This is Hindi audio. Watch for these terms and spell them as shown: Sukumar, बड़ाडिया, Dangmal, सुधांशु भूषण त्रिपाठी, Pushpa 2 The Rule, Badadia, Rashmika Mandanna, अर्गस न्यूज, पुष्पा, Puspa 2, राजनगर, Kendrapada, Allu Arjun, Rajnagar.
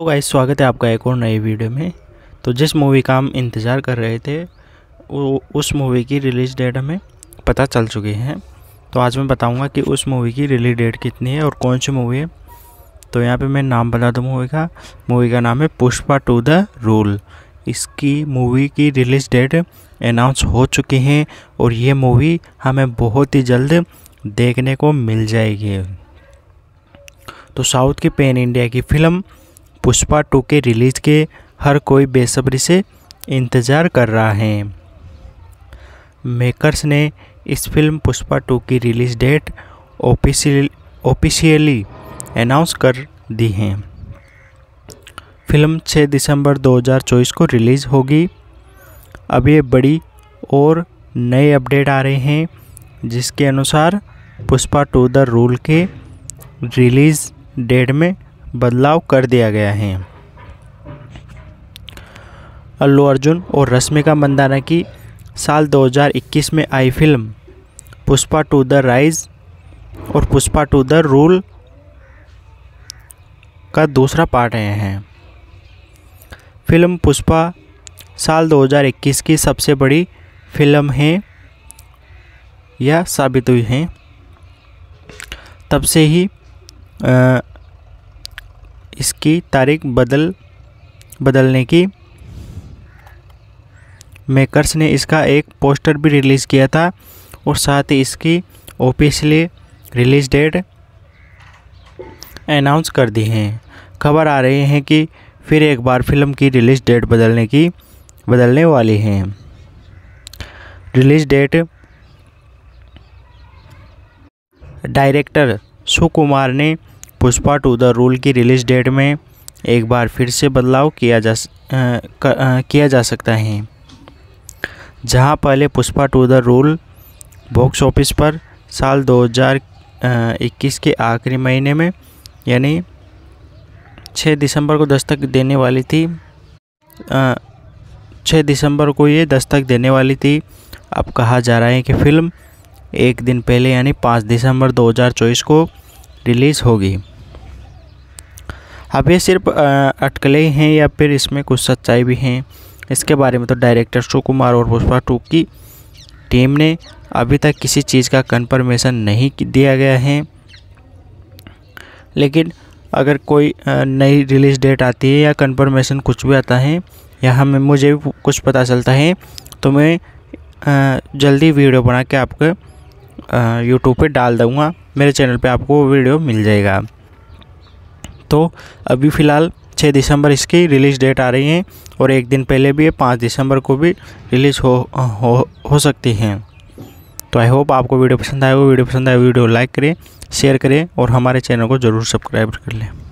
तो गाइस स्वागत है आपका एक और नई वीडियो में। तो जिस मूवी का हम इंतज़ार कर रहे थे उस मूवी की रिलीज़ डेट हमें पता चल चुकी है। तो आज मैं बताऊंगा कि उस मूवी की रिलीज डेट कितनी है और कौन सी मूवी है। तो यहाँ पे मैं नाम बता दूँ मूवी का नाम है पुष्पा 2 द रूल। इसकी मूवी की रिलीज़ डेट अनाउंस हो चुकी है और ये मूवी हमें बहुत ही जल्द देखने को मिल जाएगी। तो साउथ की पैन इंडिया की फिल्म पुष्पा 2 के रिलीज़ के हर कोई बेसब्री से इंतज़ार कर रहा है। मेकर्स ने इस फिल्म पुष्पा 2 की रिलीज़ डेट ऑफिशियली अनाउंस कर दी है। फिल्म 6 दिसंबर 2024 को रिलीज़ होगी। अब ये बड़ी और नए अपडेट आ रहे हैं जिसके अनुसार पुष्पा 2 द रूल के रिलीज़ डेट में बदलाव कर दिया गया है। अल्लू अर्जुन और रश्मिका मंदाना की साल 2021 में आई फिल्म पुष्पा 2 द राइज और पुष्पा 2 द रूल का दूसरा पार्ट आए हैं। फिल्म पुष्पा साल 2021 की सबसे बड़ी फिल्म है या साबित हुई है। तब से ही इसकी तारीख बदलने की मेकर्स ने इसका एक पोस्टर भी रिलीज़ किया था और साथ ही इसकी ऑफिशियली रिलीज़ डेट अनाउंस कर दी है। खबर आ रही है कि फिर एक बार फिल्म की रिलीज़ डेट बदलने वाली है। रिलीज़ डेट डायरेक्टर सुकुमार ने पुष्पा 2 द रूल की रिलीज़ डेट में एक बार फिर से बदलाव किया जा सकता है। जहां पहले पुष्पा 2 the rule box office पर साल 2021 के आखिरी महीने में यानी 6 दिसंबर को दस्तक देने वाली थी 6 दिसंबर को ये दस्तक देने वाली थी। अब कहा जा रहा है कि फ़िल्म एक दिन पहले यानी 5 दिसंबर 2024 को रिलीज़ होगी। अब ये सिर्फ अटकलें हैं या फिर इसमें कुछ सच्चाई भी हैं, इसके बारे में तो डायरेक्टर सुकुमार और पुष्पा 2 की टीम ने अभी तक किसी चीज़ का कंफर्मेशन नहीं दिया गया है। लेकिन अगर कोई नई रिलीज़ डेट आती है या कंफर्मेशन कुछ भी आता है या हमें मुझे भी कुछ पता चलता है तो मैं जल्दी वीडियो बना के आपको यूट्यूब पे डाल दूँगा। मेरे चैनल पे आपको वीडियो मिल जाएगा। तो अभी फ़िलहाल 6 दिसंबर इसकी रिलीज़ डेट आ रही है और एक दिन पहले भी ये 5 दिसंबर को भी रिलीज़ हो सकती हैं। तो आई होप आपको वीडियो पसंद आएगा। वीडियो लाइक करें, शेयर करें और हमारे चैनल को ज़रूर सब्सक्राइब कर लें।